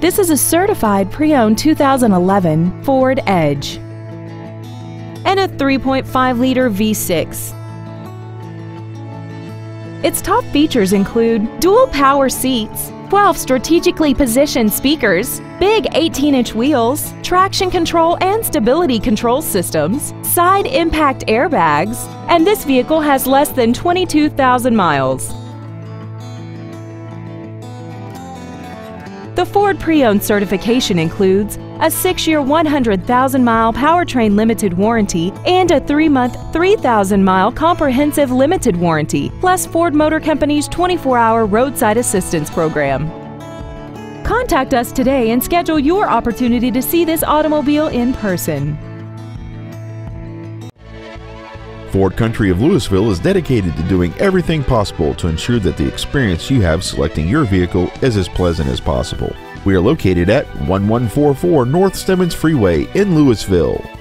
This is a certified pre-owned 2011 Ford Edge and a 3.5-liter V6. Its top features include dual power seats, 12 strategically positioned speakers, big 18-inch wheels, traction control and stability control systems, side impact airbags, and this vehicle has less than 22,000 miles. The Ford pre-owned certification includes a 6-year 100,000-mile powertrain limited warranty and a 3-month 3,000-mile comprehensive limited warranty, plus Ford Motor Company's 24-hour roadside assistance program. Contact us today and schedule your opportunity to see this automobile in person. Ford Country of Lewisville is dedicated to doing everything possible to ensure that the experience you have selecting your vehicle is as pleasant as possible. We are located at 1144 North Stemmons Freeway in Lewisville.